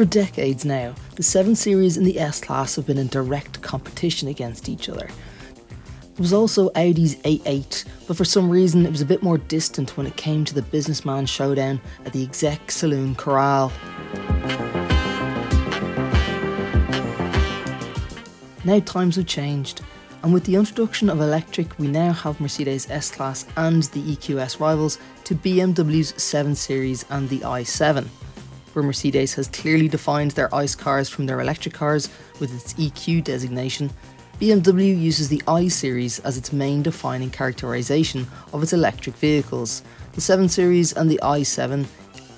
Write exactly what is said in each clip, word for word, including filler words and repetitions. For decades now, the seven series and the S Class have been in direct competition against each other. There was also Audi's A eight, but for some reason it was a bit more distant when it came to the businessman showdown at the exec saloon corral. Now times have changed, and with the introduction of electric, we now have Mercedes' S Class and the E Q S rivals to B M W's seven series and the i seven, where Mercedes has clearly defined their ICE cars from their electric cars with its E Q designation. B M W uses the i series as its main defining characterisation of its electric vehicles. The seven series and the i seven,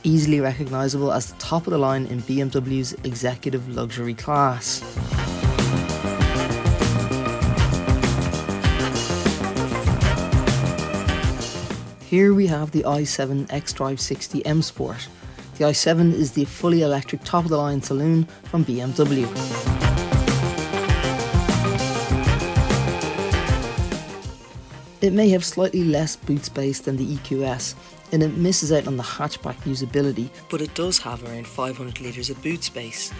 easily recognisable as the top of the line in B M W's executive luxury class. Here we have the i seven xDrive sixty M Sport. The i seven is the fully electric top of the line saloon from B M W. It may have slightly less boot space than the E Q S, and it misses out on the hatchback usability, but it does have around five hundred litres of boot space.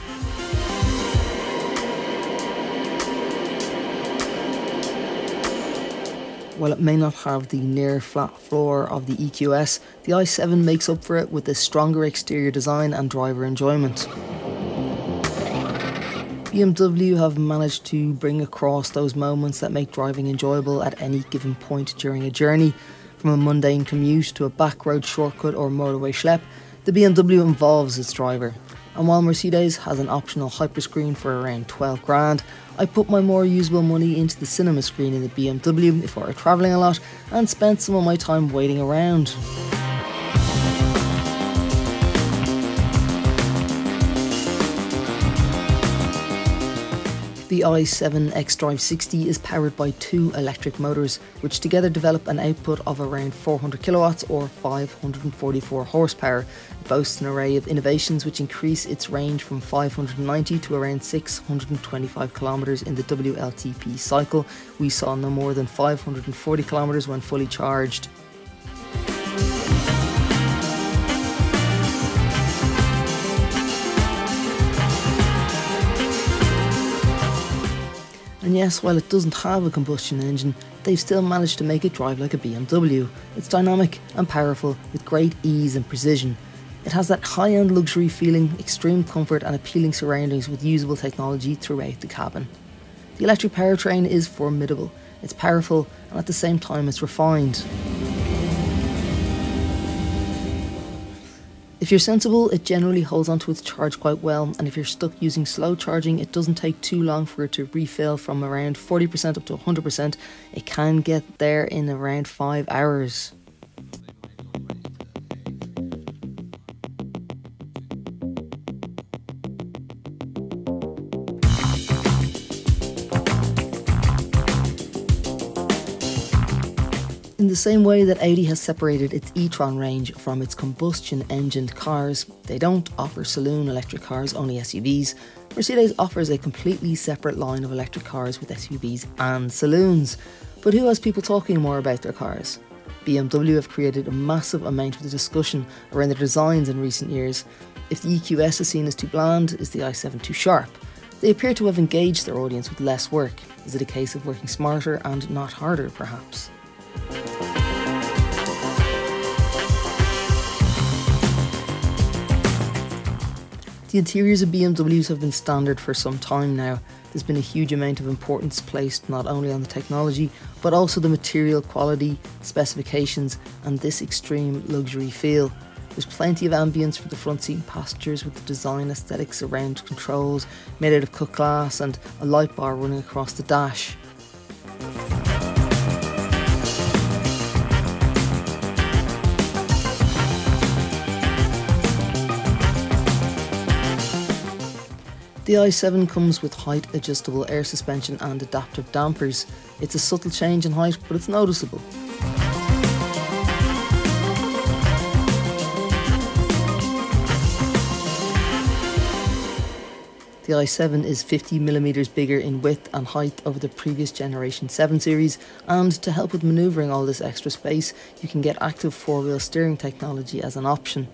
While it may not have the near flat floor of the E Q S, the i seven makes up for it with a stronger exterior design and driver enjoyment. B M W have managed to bring across those moments that make driving enjoyable at any given point during a journey. From a mundane commute to a back road shortcut or motorway schlep, the B M W involves its driver. And while Mercedes has an optional hyperscreen for around twelve grand, I put my more usable money into the cinema screen in the B M W if I were travelling a lot and spent some of my time waiting around. The i seven xDrive sixty is powered by two electric motors, which together develop an output of around four hundred kilowatts or five hundred forty-four horsepower. It boasts an array of innovations which increase its range from five hundred ninety to around six hundred twenty-five kilometers in the W L T P cycle. We saw no more than five hundred forty kilometers when fully charged. And yes, while it doesn't have a combustion engine, they've still managed to make it drive like a B M W. It's dynamic and powerful with great ease and precision. It has that high-end luxury feeling, extreme comfort and appealing surroundings with usable technology throughout the cabin. The electric powertrain is formidable. It's powerful and at the same time it's refined. If you're sensible, it generally holds onto its charge quite well, and if you're stuck using slow charging, it doesn't take too long for it to refill from around forty percent up to one hundred percent. It can get there in around five hours. In the same way that Audi has separated its e-tron range from its combustion-engined cars, they don't offer saloon electric cars, only S U Vs. Mercedes offers a completely separate line of electric cars with S U Vs and saloons. But who has people talking more about their cars? B M W have created a massive amount of the discussion around their designs in recent years. If the E Q S is seen as too bland, is the i seven too sharp? They appear to have engaged their audience with less work. Is it a case of working smarter and not harder, perhaps? The interiors of B M Ws have been standard for some time now. There's been a huge amount of importance placed not only on the technology, but also the material quality, specifications, and this extreme luxury feel. There's plenty of ambience for the front seat and passengers with the design aesthetics around controls, made out of cut glass and a light bar running across the dash. The i seven comes with height adjustable air suspension and adaptive dampers. It's a subtle change in height, but it's noticeable. The i seven is fifty millimeters bigger in width and height over the previous generation seven series, and to help with manoeuvring all this extra space, you can get active four-wheel steering technology as an option.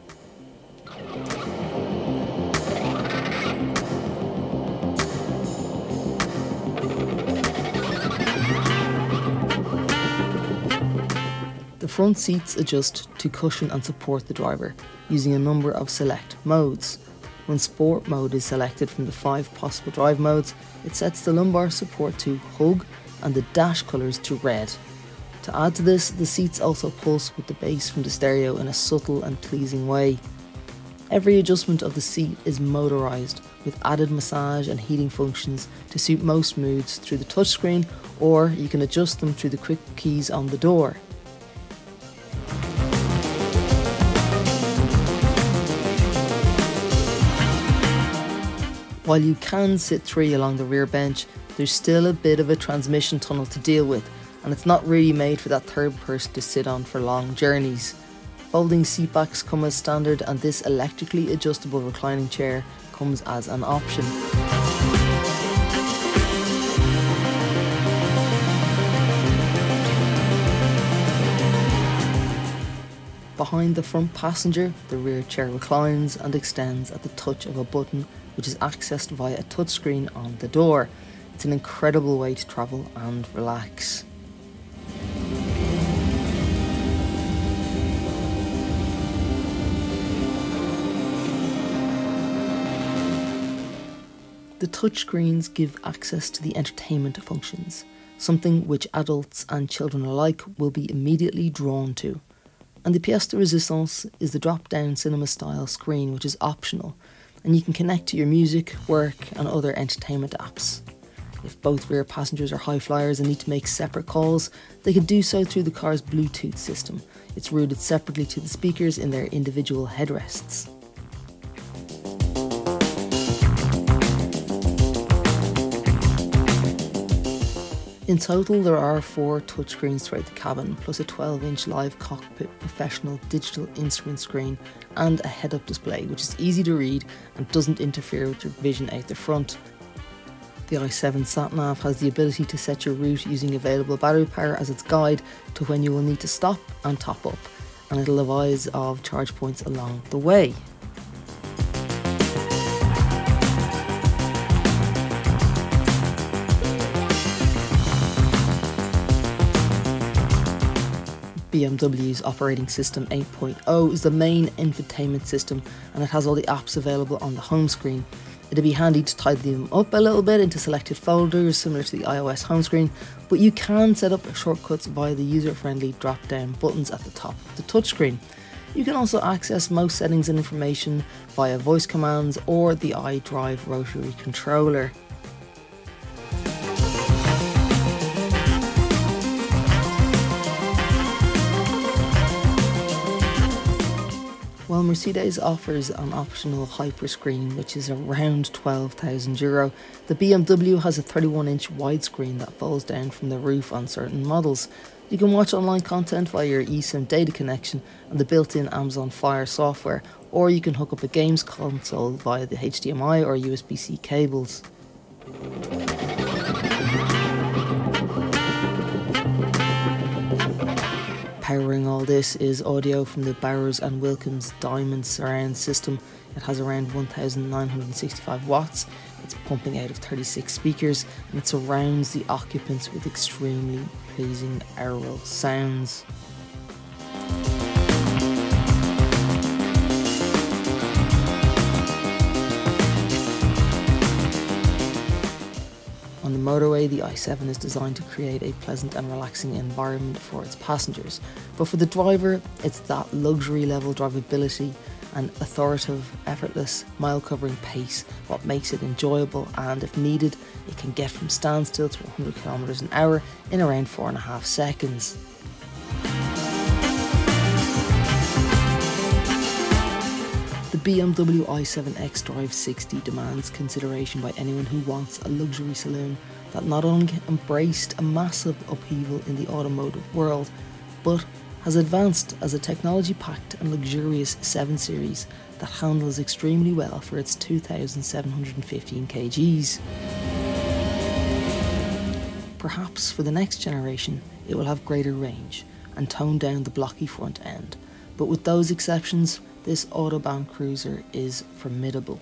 The front seats adjust to cushion and support the driver using a number of select modes. When Sport mode is selected from the five possible drive modes, it sets the lumbar support to hug and the dash colours to red. To add to this, the seats also pulse with the bass from the stereo in a subtle and pleasing way. Every adjustment of the seat is motorised, with added massage and heating functions to suit most moods through the touchscreen, or you can adjust them through the quick keys on the door. While you can sit three along the rear bench, there's still a bit of a transmission tunnel to deal with, and it's not really made for that third person to sit on for long journeys. Folding seatbacks come as standard, and this electrically adjustable reclining chair comes as an option. Behind the front passenger, the rear chair reclines and extends at the touch of a button, which is accessed via a touchscreen on the door. It's an incredible way to travel and relax. The touchscreens give access to the entertainment functions, something which adults and children alike will be immediately drawn to. And the pièce de résistance is the drop-down cinema-style screen, which is optional, and you can connect to your music, work and other entertainment apps. If both rear passengers are high flyers and need to make separate calls, they can do so through the car's Bluetooth system. It's routed separately to the speakers in their individual headrests. In total, there are four touchscreens throughout the cabin, plus a twelve inch live cockpit professional digital instrument screen and a head-up display, which is easy to read and doesn't interfere with your vision out the front. The i seven sat-nav has the ability to set your route using available battery power as its guide to when you will need to stop and top up, and it'll advise of charge points along the way. B M W's operating system eight point oh is the main infotainment system, and it has all the apps available on the home screen. It'd be handy to tidy them up a little bit into selected folders similar to the iOS home screen, but you can set up shortcuts via the user-friendly drop-down buttons at the top of the touchscreen. You can also access most settings and information via voice commands or the iDrive rotary controller. While Mercedes offers an optional hyperscreen, which is around twelve thousand euro, the B M W has a thirty-one inch widescreen that folds down from the roof on certain models. You can watch online content via your eSIM data connection and the built-in Amazon Fire software, or you can hook up a games console via the H D M I or U S B C cables. Powering all this is audio from the Bowers and Wilkins Diamond surround system. It has around one thousand nine hundred sixty-five watts, it's pumping out of thirty-six speakers, and it surrounds the occupants with extremely pleasing aural sounds. On the motorway, the i seven is designed to create a pleasant and relaxing environment for its passengers, but for the driver, it's that luxury level drivability and authoritative, effortless, mile-covering pace what makes it enjoyable, and if needed, it can get from standstill to one hundred kilometers an hour in around four and a half seconds. The B M W i seven xDrive sixty demands consideration by anyone who wants a luxury saloon that not only embraced a massive upheaval in the automotive world, but has advanced as a technology-packed and luxurious seven series that handles extremely well for its two thousand seven hundred fifteen kilograms. Perhaps for the next generation, it will have greater range and tone down the blocky front end, but with those exceptions, this Autobahn cruiser is formidable.